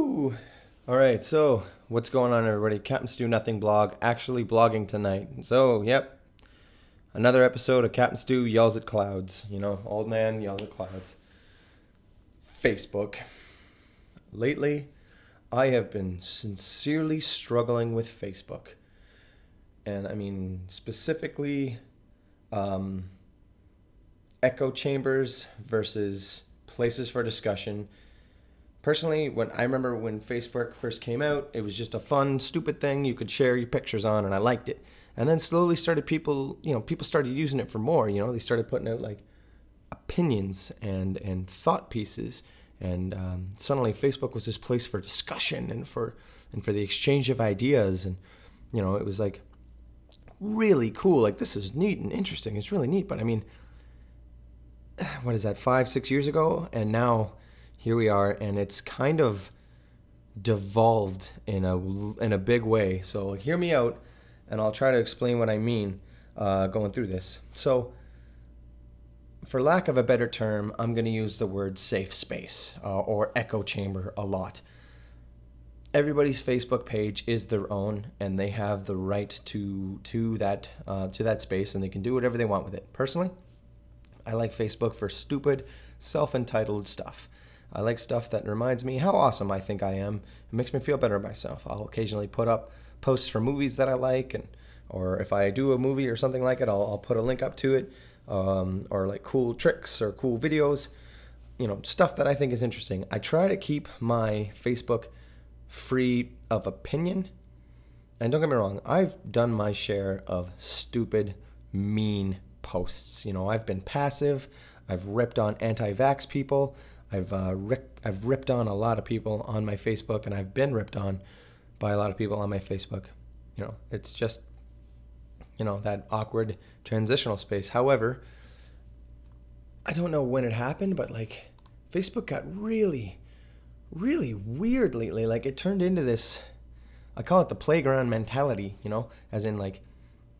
Woo! All right, so what's going on, everybody? Captain Stu Nothing Blog, actually blogging tonight. So, yep, another episode of Captain Stu Yells at Clouds. You know, old man yells at clouds. Facebook. Lately, I have been sincerely struggling with Facebook. And I mean, specifically, echo chambers versus places for discussion. Personally, I remember when Facebook first came out, it was just a fun, stupid thing you could share your pictures on, and I liked it. And then slowly started people started using it for more, you know, they started putting out like opinions and thought pieces, and suddenly Facebook was this place for discussion and for the exchange of ideas, and you know, it was like really cool, like this is neat and interesting, it's really neat, but I mean, what is that, 5-6 years ago? And now here we are, and it's kind of devolved in a big way. So hear me out, and I'll try to explain what I mean going through this. So for lack of a better term, I'm going to use the word safe space or echo chamber a lot. Everybody's Facebook page is their own, and they have the right to that space, and they can do whatever they want with it. Personally, I like Facebook for stupid, self-entitled stuff. I like stuff that reminds me how awesome I think I am. It makes me feel better about myself. I'll occasionally put up posts for movies that I like, or if I do a movie or something like it, I'll put a link up to it, or like cool tricks or cool videos, you know, stuff that I think is interesting. I try to keep my Facebook free of opinion. And don't get me wrong, I've done my share of stupid, mean posts. You know, I've been passive. I've ripped on anti-vax people. I've ripped on a lot of people on my Facebook, and I've been ripped on by a lot of people on my Facebook. You know, it's just, you know, that awkward transitional space. However, I don't know when it happened, but like Facebook got really, really weird lately. Like it turned into this, I call it the playground mentality, you know, as in like,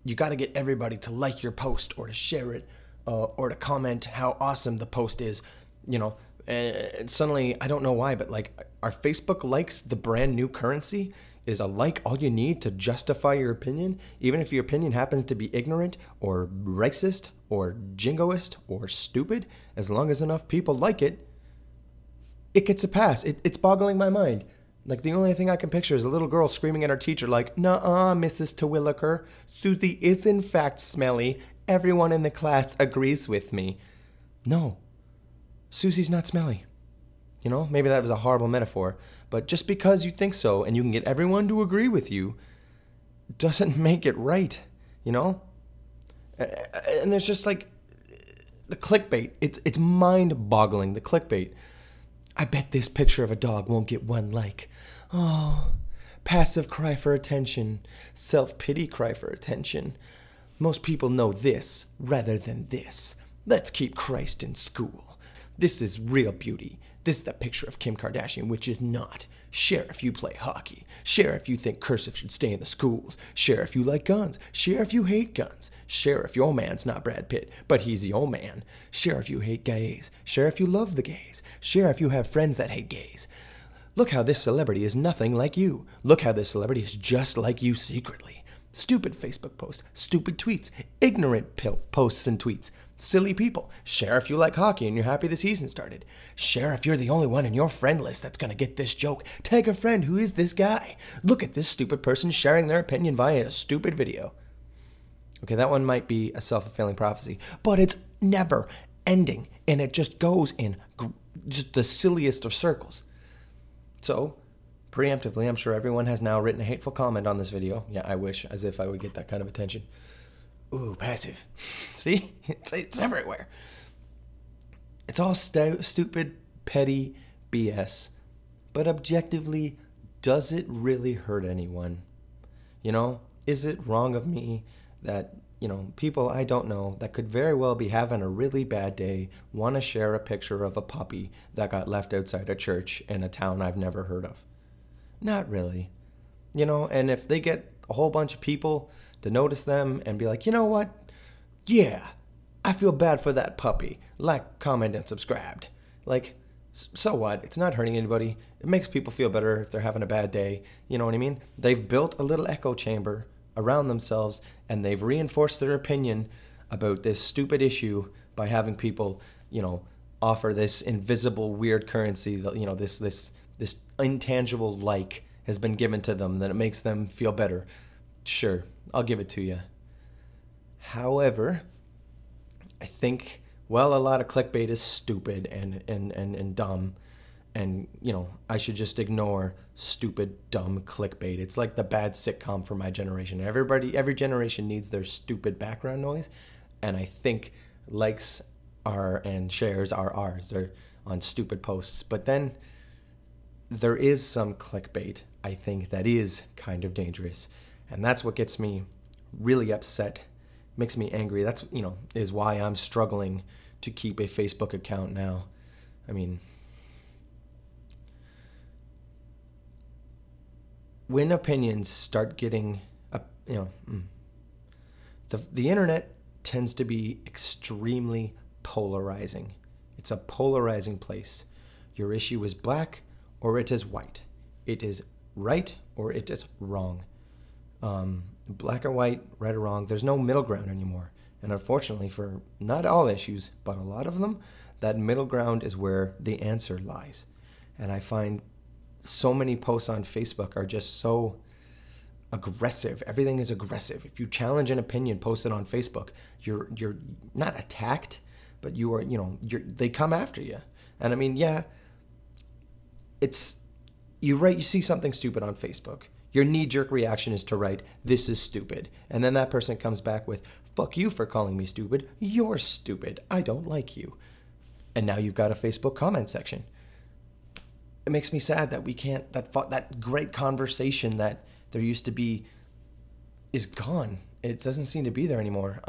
you got to get everybody to like your post or to share it or to comment how awesome the post is, you know. And suddenly, I don't know why, but like, are Facebook likes the brand new currency? Is a like all you need to justify your opinion, even if your opinion happens to be ignorant or racist or jingoist or stupid? As long as enough people like it, it gets a pass. It's boggling my mind. Like, the only thing I can picture is a little girl screaming at her teacher like, "Nuh-uh, Mrs. Terwilliger, Susie is in fact smelly. Everyone in the class agrees with me." No. Susie's not smelly. You know, maybe that was a horrible metaphor, but just because you think so and you can get everyone to agree with you doesn't make it right, you know? And there's just like the clickbait. It's mind-boggling, the clickbait. "I bet this picture of a dog won't get one like." Oh, passive cry for attention, self-pity cry for attention. "Most people know this rather than this. Let's keep Christ in school. This is real beauty. This is the picture of Kim Kardashian, which is not. Share if you play hockey. Share if you think cursive should stay in the schools. Share if you like guns. Share if you hate guns. Share if your man's not Brad Pitt, but he's the old man. Share if you hate gays. Share if you love the gays. Share if you have friends that hate gays. Look how this celebrity is nothing like you. Look how this celebrity is just like you secretly." Stupid Facebook posts, stupid tweets, ignorant posts and tweets. Silly people. Share if you like hockey and you're happy the season started. Share if you're the only one in your friend list that's going to get this joke. Tag a friend who is this guy. Look at this stupid person sharing their opinion via a stupid video. Okay, that one might be a self-fulfilling prophecy, but it's never ending, and it just goes in just the silliest of circles. So, preemptively, I'm sure everyone has now written a hateful comment on this video. Yeah, I wish, as if I would get that kind of attention. Ooh, passive. See? It's everywhere. It's all stupid, petty BS. But objectively, does it really hurt anyone? You know, is it wrong of me that, you know, people I don't know that could very well be having a really bad day want to share a picture of a puppy that got left outside a church in a town I've never heard of? Not really. You know, and if they get a whole bunch of people to notice them and be like, "You know what? Yeah, I feel bad for that puppy. Like, comment, and subscribed." Like, so what? It's not hurting anybody. It makes people feel better if they're having a bad day. You know what I mean? They've built a little echo chamber around themselves, and they've reinforced their opinion about this stupid issue by having people, you know, offer this invisible weird currency that, you know, this intangible like has been given to them, that it makes them feel better. Sure, I'll give it to you. However, I think, well, a lot of clickbait is stupid and dumb, and, you know, I should just ignore stupid, dumb clickbait. It's like the bad sitcom for my generation. Every generation needs their stupid background noise, and I think likes are and shares are ours. They're on stupid posts. But then there is some clickbait, I think, that is kind of dangerous, and that's what gets me really upset. Makes me angry. That's, you know, is why I'm struggling to keep a Facebook account now. I mean, when opinions start getting, you know, the internet tends to be extremely polarizing. It's a polarizing place. Your issue is black or it is white. It is right or it is wrong. Black or white, right or wrong, there's no middle ground anymore. And unfortunately, for not all issues, but a lot of them, that middle ground is where the answer lies. And I find so many posts on Facebook are just so aggressive. Everything is aggressive. If you challenge an opinion posted on Facebook, you're not attacked, but you are, you know, they come after you. And I mean, yeah, it's, you write, you see something stupid on Facebook, your knee-jerk reaction is to write, "This is stupid." And then that person comes back with, "Fuck you for calling me stupid. You're stupid. I don't like you." And now you've got a Facebook comment section. It makes me sad that we can't, that great conversation that there used to be is gone. It doesn't seem to be there anymore.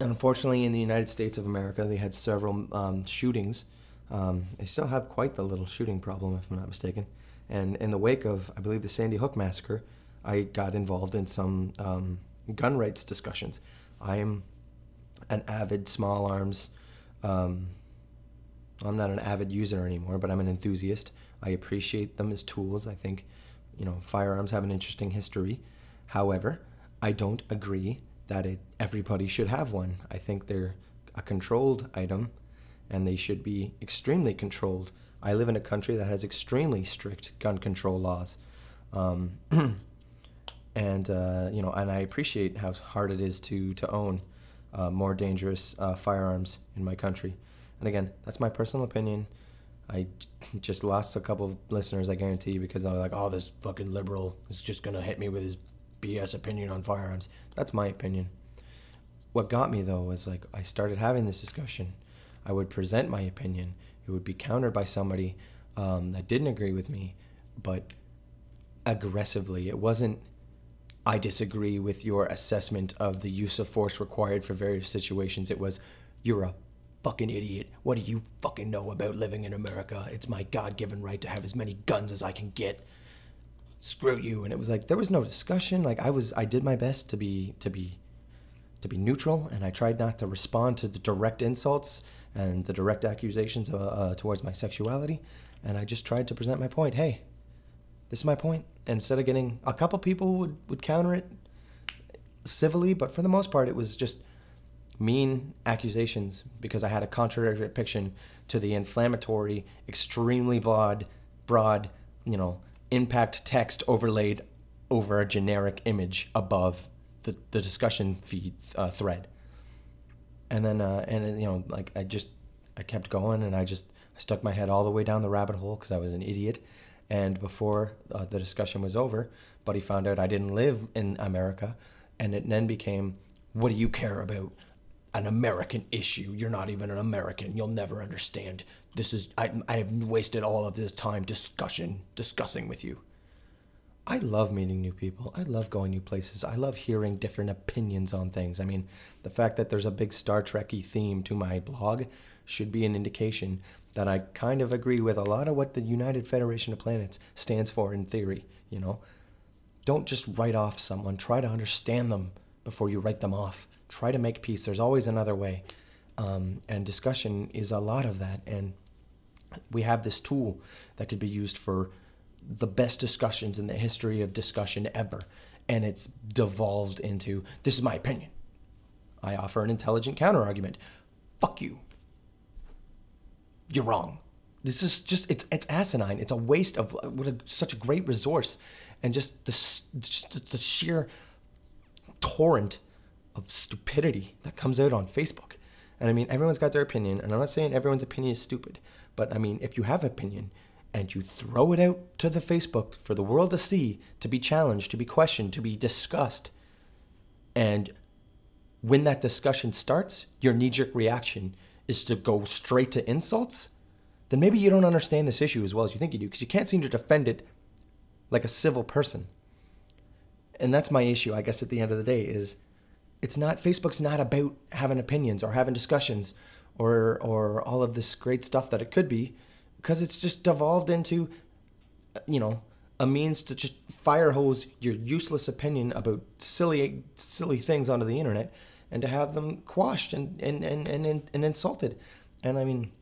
Unfortunately, in the United States of America, they had several shootings. They still have quite the little shooting problem, if I'm not mistaken. And in the wake of, I believe, the Sandy Hook massacre, I got involved in some gun rights discussions. I am an avid small arms, I'm not an avid user anymore, but I'm an enthusiast. I appreciate them as tools. I think, you know, firearms have an interesting history. However, I don't agree that everybody should have one. I think they're a controlled item, and they should be extremely controlled. I live in a country that has extremely strict gun control laws, you know, and I appreciate how hard it is to own more dangerous firearms in my country. And again, that's my personal opinion. I just lost a couple of listeners, I guarantee you, because I was like, "Oh, this fucking liberal is just gonna hit me with his BS opinion on firearms." That's my opinion. What got me though was, like, I started having this discussion. I would present my opinion. It would be countered by somebody that didn't agree with me, but aggressively. It wasn't, "I disagree with your assessment of the use of force required for various situations." It was, "You're a fucking idiot. What do you fucking know about living in America? It's my God-given right to have as many guns as I can get. Screw you." And it was like, there was no discussion. Like, I did my best to be neutral, and I tried not to respond to the direct insults and the direct accusations towards my sexuality, and I just tried to present my point. Hey, this is my point. And instead of getting a couple people would counter it civilly, but for the most part, it was just mean accusations because I had a contrary depiction to the inflammatory, extremely broad, you know, impact text overlaid over a generic image above the discussion feed thread. And then, you know, like, I kept going, and I stuck my head all the way down the rabbit hole because I was an idiot. And before the discussion was over, Buddy found out I didn't live in America, and it then became, "What do you care about an American issue? You're not even an American. You'll never understand. This is, I have wasted all of this time discussing with you." I love meeting new people. I love going new places. I love hearing different opinions on things. I mean, the fact that there's a big Star Trek-y theme to my blog should be an indication that I kind of agree with a lot of what the United Federation of Planets stands for in theory, you know? Don't just write off someone. Try to understand them before you write them off. Try to make peace. There's always another way. And discussion is a lot of that. And we have this tool that could be used for the best discussions in the history of discussion ever. And it's devolved into, this is my opinion. I offer an intelligent counterargument. Fuck you. You're wrong. This is just, it's asinine. It's a waste of such a great resource. And just the sheer torrent of stupidity that comes out on Facebook. And I mean, everyone's got their opinion. And I'm not saying everyone's opinion is stupid. But I mean, if you have opinion, and you throw it out to the Facebook for the world to see, to be challenged, to be questioned, to be discussed. And when that discussion starts, your knee-jerk reaction is to go straight to insults, then maybe you don't understand this issue as well as you think you do, because you can't seem to defend it like a civil person. And that's my issue, I guess, at the end of the day, is it's not, Facebook's not about having opinions or having discussions or all of this great stuff that it could be. Because it's just devolved into, you know, a means to just fire hose your useless opinion about silly things onto the internet and to have them quashed and insulted. And I mean,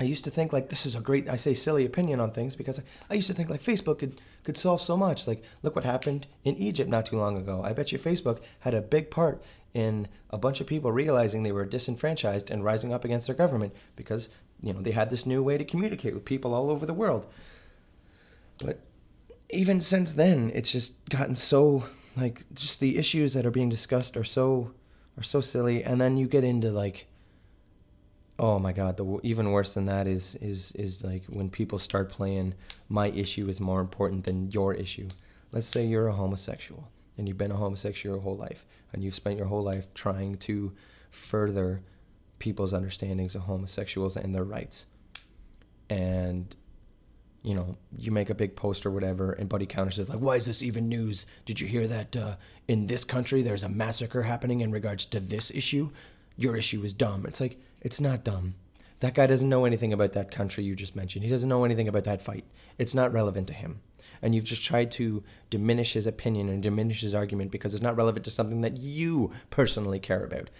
I used to think like this is a great, I say silly opinion on things because I used to think like Facebook could solve so much. Like, look what happened in Egypt not too long ago. I bet you Facebook had a big part in a bunch of people realizing they were disenfranchised and rising up against their government because, you know, they had this new way to communicate with people all over the world. But even since then, it's just gotten so, like, just the issues that are being discussed are so silly. And then you get into, like, oh my God, even worse than that is like when people start playing, my issue is more important than your issue. Let's say you're a homosexual, and you've been a homosexual your whole life, and you've spent your whole life trying to further people's understandings of homosexuals and their rights. And, you know, you make a big post or whatever, and Buddy counters it like, why is this even news? Did you hear that in this country there's a massacre happening in regards to this issue? Your issue is dumb. It's like, it's not dumb. That guy doesn't know anything about that country you just mentioned. He doesn't know anything about that fight. It's not relevant to him. And you've just tried to diminish his opinion and diminish his argument because it's not relevant to something that you personally care about.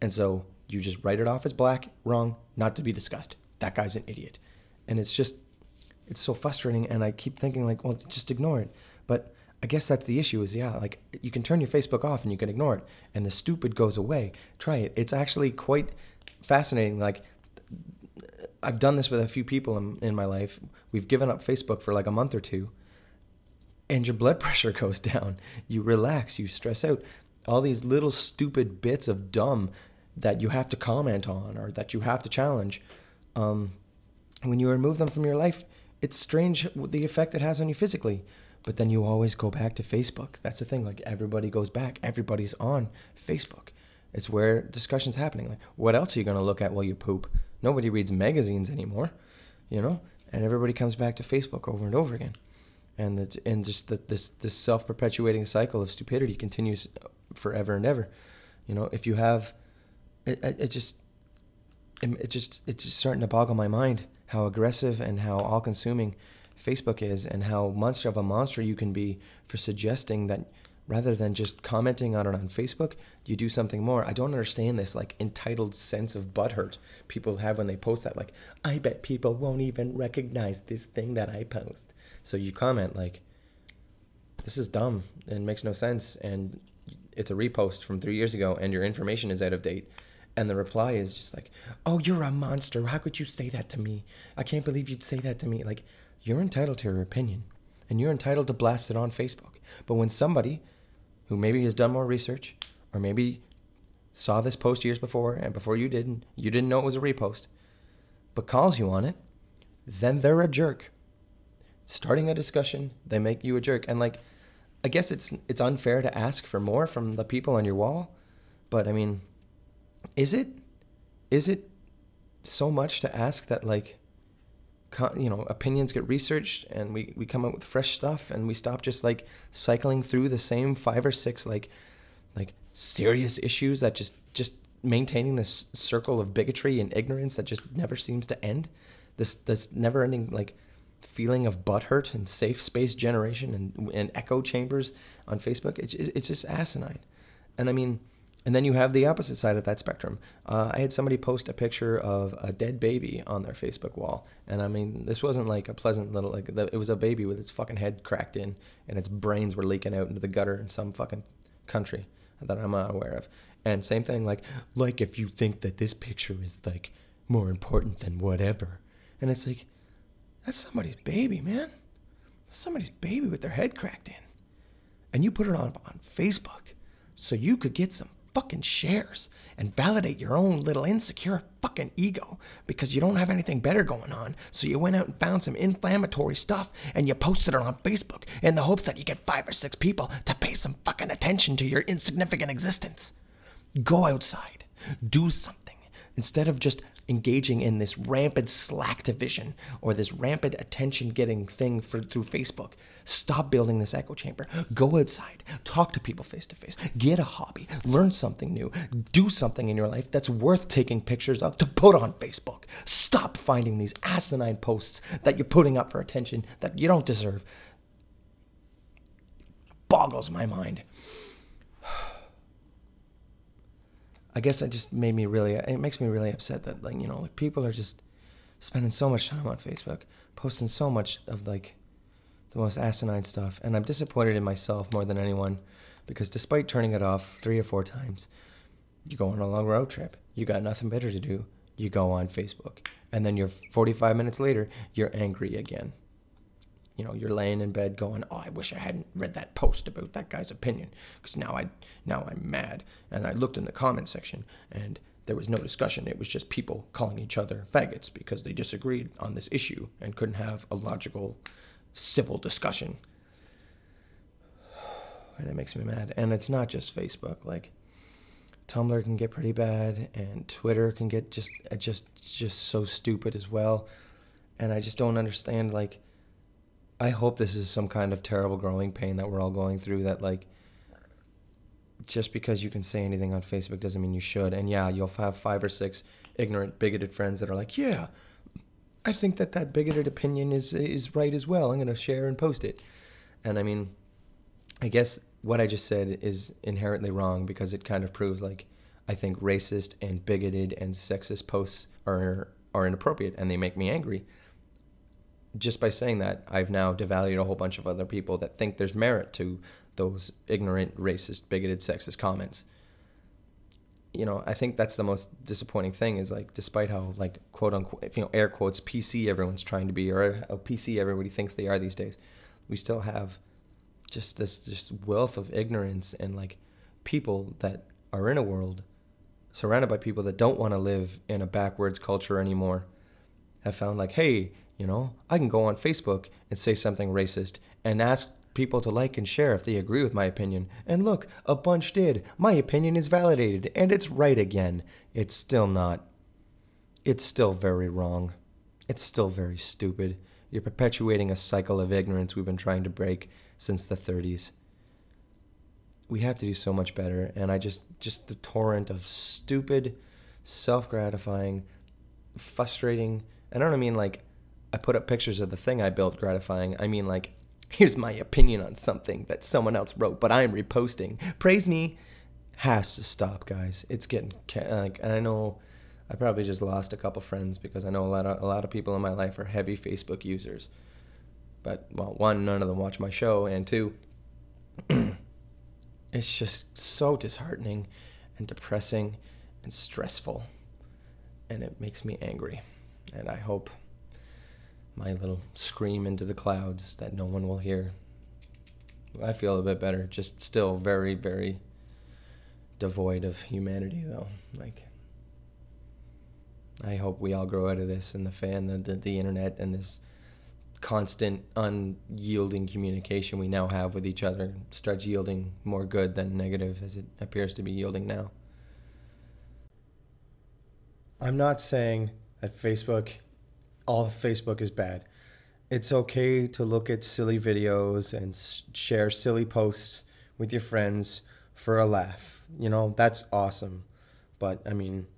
And so you just write it off as black, wrong, not to be discussed. That guy's an idiot. And it's just, it's so frustrating. And I keep thinking like, well, just ignore it. But I guess that's the issue is, yeah, like you can turn your Facebook off and you can ignore it. And the stupid goes away. Try it. It's actually quite fascinating. Like I've done this with a few people in my life. We've given up Facebook for like a month or two. And your blood pressure goes down. You relax. You stress out. All these little stupid bits of dumb that you have to comment on or that you have to challenge, when you remove them from your life, it's strange the effect it has on you physically. But then you always go back to Facebook. That's the thing, like everybody goes back. Everybody's on Facebook. It's where discussion's happening. Like, what else are you gonna look at while you poop? Nobody reads magazines anymore, you know? And everybody comes back to Facebook over and over again. And, this self-perpetuating cycle of stupidity continues forever and ever. You know, if you have... It's just starting to boggle my mind how aggressive and how all-consuming Facebook is and how much of a monster you can be for suggesting that rather than just commenting on it on Facebook, you do something more. I don't understand this, like, entitled sense of butthurt people have when they post that. Like, I bet people won't even recognize this thing that I post. So you comment, like, this is dumb and makes no sense, and it's a repost from 3 years ago, and your information is out of date. And the reply is just like, oh, you're a monster. How could you say that to me? I can't believe you'd say that to me. Like, you're entitled to your opinion, and you're entitled to blast it on Facebook. But when somebody who maybe has done more research or maybe saw this post years before and before you didn't know it was a repost, but calls you on it, then they're a jerk. Starting a discussion, they make you a jerk. And like, I guess it's unfair to ask for more from the people on your wall, but I mean... Is it so much to ask that, like, you know, opinions get researched and we come up with fresh stuff and we stop just, like, cycling through the same 5 or 6, like serious issues that just maintaining this circle of bigotry and ignorance that just never seems to end? This never-ending, like, feeling of butthurt and safe space generation and echo chambers on Facebook? It's just asinine. And, I mean... And then you have the opposite side of that spectrum. I had somebody post a picture of a dead baby on their Facebook wall. And I mean, this wasn't like a pleasant little, like, it was a baby with its fucking head cracked in and its brains were leaking out into the gutter in some fucking country that I'm not aware of. And same thing, like if you think that this picture is like more important than whatever. And it's like, that's somebody's baby, man. That's somebody's baby with their head cracked in. And you put it on Facebook so you could get some fucking shares and validate your own little insecure fucking ego because you don't have anything better going on. So you went out and found some inflammatory stuff and you posted it on Facebook in the hopes that you get 5 or 6 people to pay some fucking attention to your insignificant existence. Go outside, do something instead of just engaging in this rampant slack division or this rampant attention getting thing through Facebook. Stop building this echo chamber. Go outside, talk to people face to face, get a hobby, learn something new, do something in your life that's worth taking pictures of to put on Facebook. Stop finding these asinine posts that you're putting up for attention that you don't deserve. Boggles my mind. I guess it just made me really, it makes me really upset that, like, you know, like, people are just spending so much time on Facebook, posting so much of, like, the most asinine stuff. And I'm disappointed in myself more than anyone because despite turning it off 3 or 4 times, you go on a long road trip. You got nothing better to do. You go on Facebook. And then you're 45 minutes later, you're angry again. You know, you're laying in bed going, oh, I wish I hadn't read that post about that guy's opinion because now I'm mad. And I looked in the comment section and there was no discussion. It was just people calling each other faggots because they disagreed on this issue and couldn't have a logical, civil discussion. And it makes me mad. And it's not just Facebook. Like, Tumblr can get pretty bad and Twitter can get just so stupid as well. And I just don't understand, like, I hope this is some kind of terrible growing pain that we're all going through that, like, just because you can say anything on Facebook doesn't mean you should. And yeah, you'll have 5 or 6 ignorant, bigoted friends that are like, yeah, I think that that bigoted opinion is right as well. I'm going to share and post it. And I mean, I guess what I just said is inherently wrong because it kind of proves, like, I think racist and bigoted and sexist posts are inappropriate and they make me angry. Just by saying that, I've now devalued a whole bunch of other people that think there's merit to those ignorant, racist, bigoted, sexist comments. You know, I think that's the most disappointing thing is, like, despite how, like, quote unquote, you know, air quotes, PC everyone's trying to be or how PC everybody thinks they are these days, we still have just this wealth of ignorance and, like, people that are in a world surrounded by people that don't want to live in a backwards culture anymore have found, like, hey, you know, I can go on Facebook and say something racist and ask people to like and share if they agree with my opinion. And look, a bunch did. My opinion is validated and it's right again. It's still not. It's still very wrong. It's still very stupid. You're perpetuating a cycle of ignorance we've been trying to break since the 30s. We have to do so much better. And I just the torrent of stupid, self-gratifying, frustrating, and I don't mean like I put up pictures of the thing I built gratifying. I mean, like, here's my opinion on something that someone else wrote, but I'm reposting. Praise me. Has to stop, guys. It's getting, like, and I know I probably just lost a couple friends because I know a lot of people in my life are heavy Facebook users. But, well, 1, none of them watch my show, and 2, it's just so disheartening and depressing and stressful, and it makes me angry, and I hope my little scream into the clouds that no one will hear. I feel a bit better, just still very, very devoid of humanity, though. Like, I hope we all grow out of this and the internet and this constant, unyielding communication we now have with each other starts yielding more good than negative as it appears to be yielding now. I'm not saying that Facebook, all of Facebook is bad. It's okay to look at silly videos and share silly posts with your friends for a laugh. You know, that's awesome. But, I mean,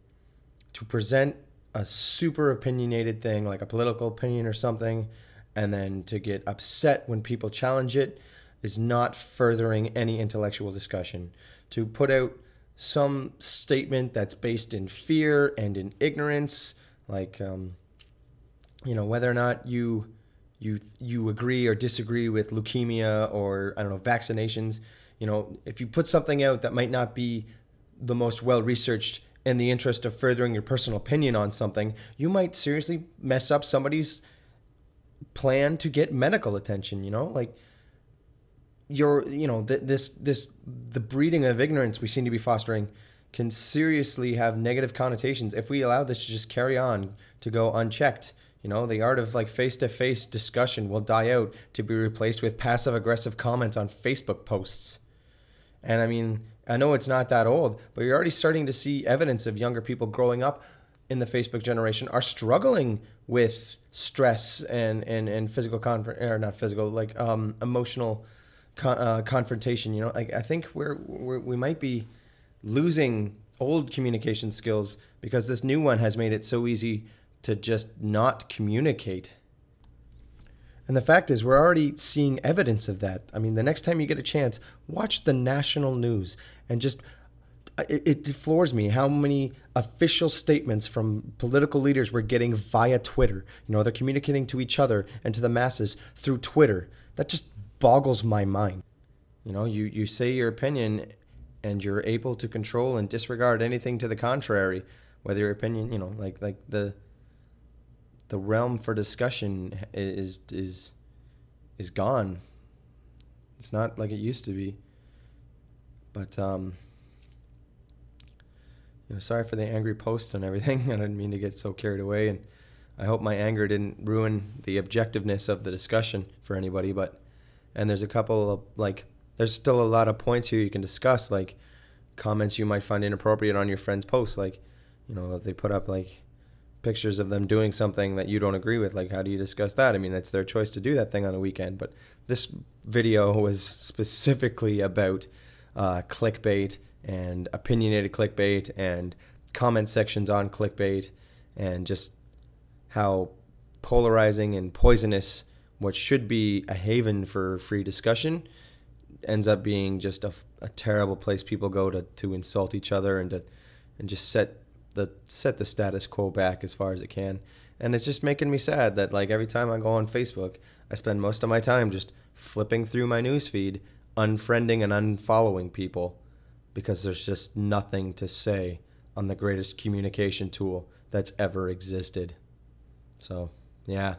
to present a super opinionated thing, like a political opinion or something, and then to get upset when people challenge it is not furthering any intellectual discussion. To put out some statement that's based in fear and in ignorance, like, you know, whether or not you agree or disagree with leukemia or, I don't know, vaccinations. You know, if you put something out that might not be the most well-researched in the interest of furthering your personal opinion on something, you might seriously mess up somebody's plan to get medical attention, you know? Like, you're, you know, the breeding of ignorance we seem to be fostering can seriously have negative connotations if we allow this to just carry on to go unchecked. You know, the art of like face-to-face discussion will die out to be replaced with passive-aggressive comments on Facebook posts. And I mean, I know it's not that old, but you're already starting to see evidence of younger people growing up in the Facebook generation are struggling with stress and physical emotional confrontation. You know, like, I think we might be losing old communication skills because this new one has made it so easy to just not communicate. And the fact is, we're already seeing evidence of that. I mean, the next time you get a chance, watch the national news and just, it floors me how many official statements from political leaders we're getting via Twitter. You know, they're communicating to each other and to the masses through Twitter. That just boggles my mind. You know, you say your opinion and you're able to control and disregard anything to the contrary, whether your opinion, you know, like the realm for discussion is gone. It's not like it used to be. But you know, sorry for the angry post and everything. I didn't mean to get so carried away, and I hope my anger didn't ruin the objectiveness of the discussion for anybody. But and there's a couple of, like, there's still a lot of points here you can discuss, like comments you might find inappropriate on your friend's posts, like, you know, they put up like pictures of them doing something that you don't agree with. Like, how do you discuss that? I mean, that's their choice to do that thing on the weekend, but this video was specifically about clickbait and opinionated clickbait and comment sections on clickbait and just how polarizing and poisonous what should be a haven for free discussion ends up being just a terrible place people go to insult each other and just set the status quo back as far as it can. And it's just making me sad that, like, every time I go on Facebook, I spend most of my time just flipping through my newsfeed, unfriending and unfollowing people, because there's just nothing to say on the greatest communication tool that's ever existed. So, yeah.